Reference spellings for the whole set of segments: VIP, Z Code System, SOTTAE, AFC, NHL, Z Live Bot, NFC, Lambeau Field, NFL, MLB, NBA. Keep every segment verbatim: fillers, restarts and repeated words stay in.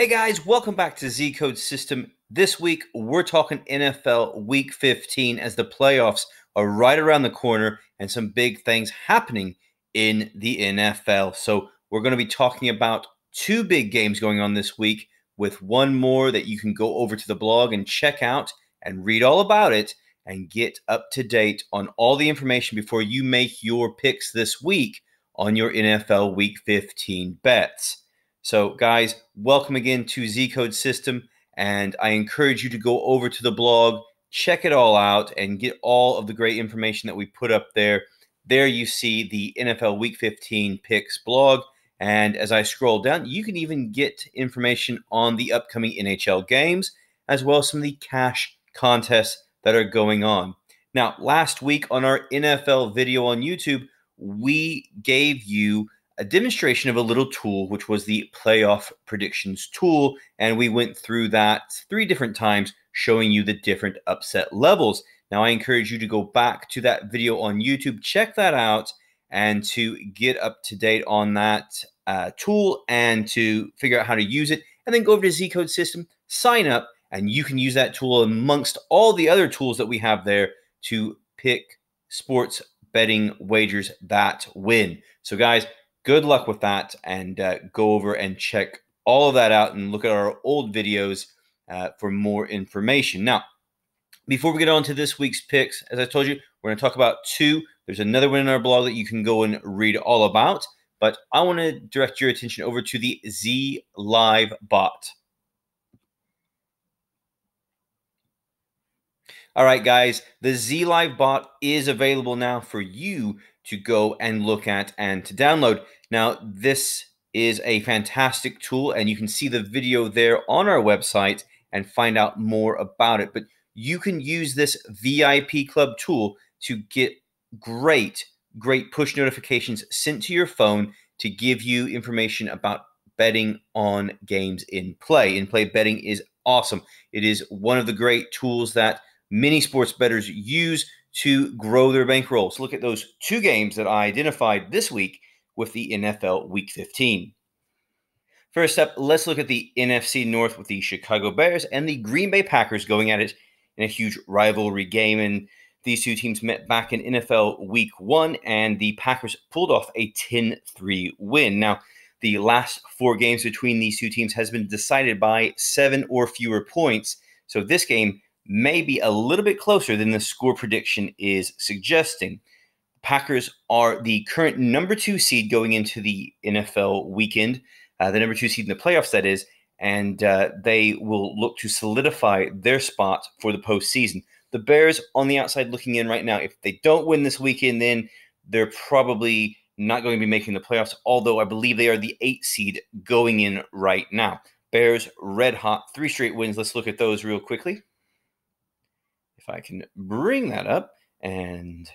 Hey guys, welcome back to Z Code System. This week, we're talking N F L Week fifteen as the playoffs are right around the corner and some big things happening in the N F L. So we're going to be talking about two big games going on this week with one more that you can go over to the blog and check out and read all about it and get up to date on all the information before you make your picks this week on your N F L Week fifteen bets. So guys, welcome again to Z Code System, and I encourage you to go over to the blog, check it all out, and get all of the great information that we put up there. There you see the N F L Week fifteen picks blog, and as I scroll down, you can even get information on the upcoming N H L games, as well as some of the cash contests that are going on. Now, last week on our N F L video on YouTube, we gave you a demonstration of a little tool, which was the playoff predictions tool. And we went through that three different times, showing you the different upset levels. Now, I encourage you to go back to that video on YouTube, check that out, and to get up to date on that uh, tool and to figure out how to use it. And then go over to Z Code System, sign up, and you can use that tool amongst all the other tools that we have there to pick sports betting wagers that win. So guys, good luck with that, and uh, go over and check all of that out and look at our old videos uh, for more information. Now, before we get on to this week's picks, as I told you, we're going to talk about two. There's another one in our blog that you can go and read all about, but I want to direct your attention over to the Z Live Bot. All right, guys, the Z Live Bot is available now for you to go and look at and to download. Now, this is a fantastic tool, and you can see the video there on our website and find out more about it. But you can use this V I P Club tool to get great, great push notifications sent to your phone to give you information about betting on games in play. In-play betting is awesome. It is one of the great tools that many sports bettors use to grow their bankroll. So look at those two games that I identified this week with the N F L Week fifteen. First up, let's look at the N F C North with the Chicago Bears and the Green Bay Packers going at it in a huge rivalry game. And these two teams met back in N F L Week one, and the Packers pulled off a ten three win. Now, the last four games between these two teams has been decided by seven or fewer points. So this game may be a little bit closer than the score prediction is suggesting. Packers are the current number two seed going into the N F L weekend, uh, the number two seed in the playoffs, that is, and uh, they will look to solidify their spot for the postseason. The Bears on the outside looking in right now. If they don't win this weekend, then they're probably not going to be making the playoffs, although I believe they are the eight seed going in right now. Bears red hot, three straight wins. Let's look at those real quickly. If I can bring that up, and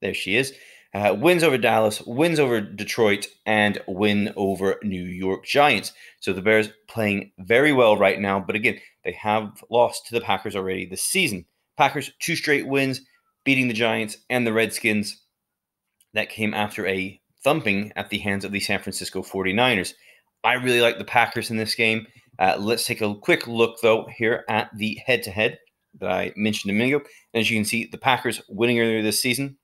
there she is. Uh, wins over Dallas, wins over Detroit, and win over New York Giants. So the Bears playing very well right now, but again, they have lost to the Packers already this season. Packers, two straight wins, beating the Giants and the Redskins. That came after a thumping at the hands of the San Francisco forty-niners. I really like the Packers in this game. Uh, let's take a quick look, though, here at the head-to-head that I mentioned a minute ago. And as you can see, the Packers winning earlier this season,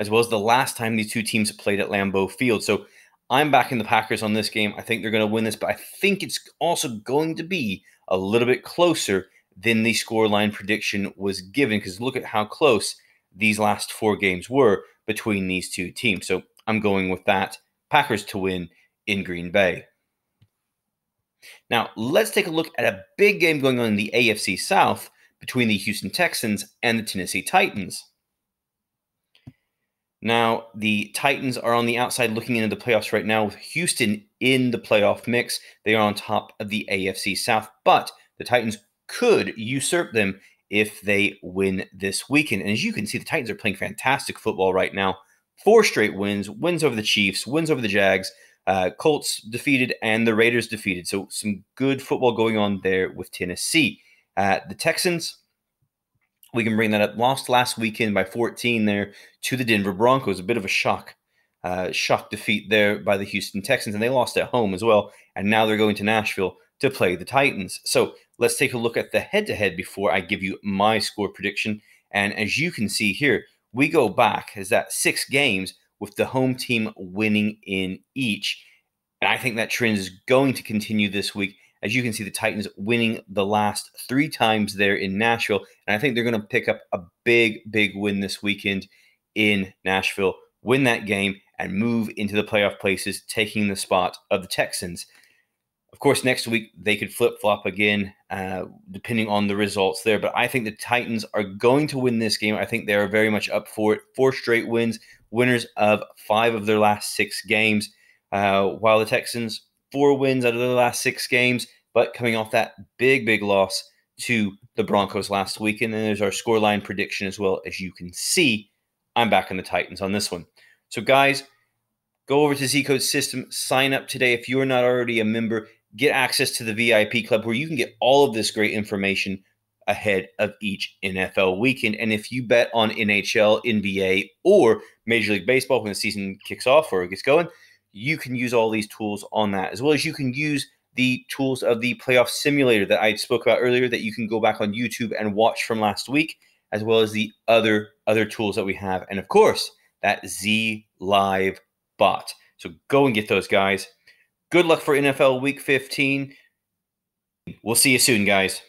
as well as the last time these two teams played at Lambeau Field. So I'm backing the Packers on this game. I think they're going to win this, but I think it's also going to be a little bit closer than the scoreline prediction was given, because look at how close these last four games were between these two teams. So I'm going with that. Packers to win in Green Bay. Now, let's take a look at a big game going on in the A F C South between the Houston Texans and the Tennessee Titans. Now, the Titans are on the outside looking into the playoffs right now with Houston in the playoff mix. They are on top of the A F C South, but the Titans could usurp them if they win this weekend. And as you can see, the Titans are playing fantastic football right now. Four straight wins, wins over the Chiefs, wins over the Jags, Uh, Colts defeated, and the Raiders defeated. So some good football going on there with Tennessee. Uh, the Texans, we can bring that up, lost last weekend by fourteen there to the Denver Broncos. A bit of a shock uh, shock defeat there by the Houston Texans, and they lost at home as well. And now they're going to Nashville to play the Titans. So let's take a look at the head-to-head before I give you my score prediction. And as you can see here, we go back as that six games with the home team winning in each. And I think that trend is going to continue this week. As you can see, the Titans winning the last three times there in Nashville. And I think they're going to pick up a big, big win this weekend in Nashville, win that game, and move into the playoff places, taking the spot of the Texans. Of course, next week, they could flip-flop again, uh, depending on the results there. But I think the Titans are going to win this game. I think they are very much up for it. Four straight wins, winners of five of their last six games, uh, while the Texans, four wins out of their last six games, but coming off that big, big loss to the Broncos last week. And then there's our scoreline prediction as well. As you can see, I'm back on the Titans on this one. So, guys, go over to Z Code System, sign up today if you're not already a member. Get access to the V I P club where you can get all of this great information ahead of each N F L weekend. And if you bet on N H L, N B A, or Major League Baseball when the season kicks off or gets going, you can use all these tools on that, as well as you can use the tools of the playoff simulator that I spoke about earlier that you can go back on YouTube and watch from last week, as well as the other, other tools that we have. And, of course, that Z Live Bot. So go and get those, guys. Good luck for N F L Week fifteen. We'll see you soon, guys.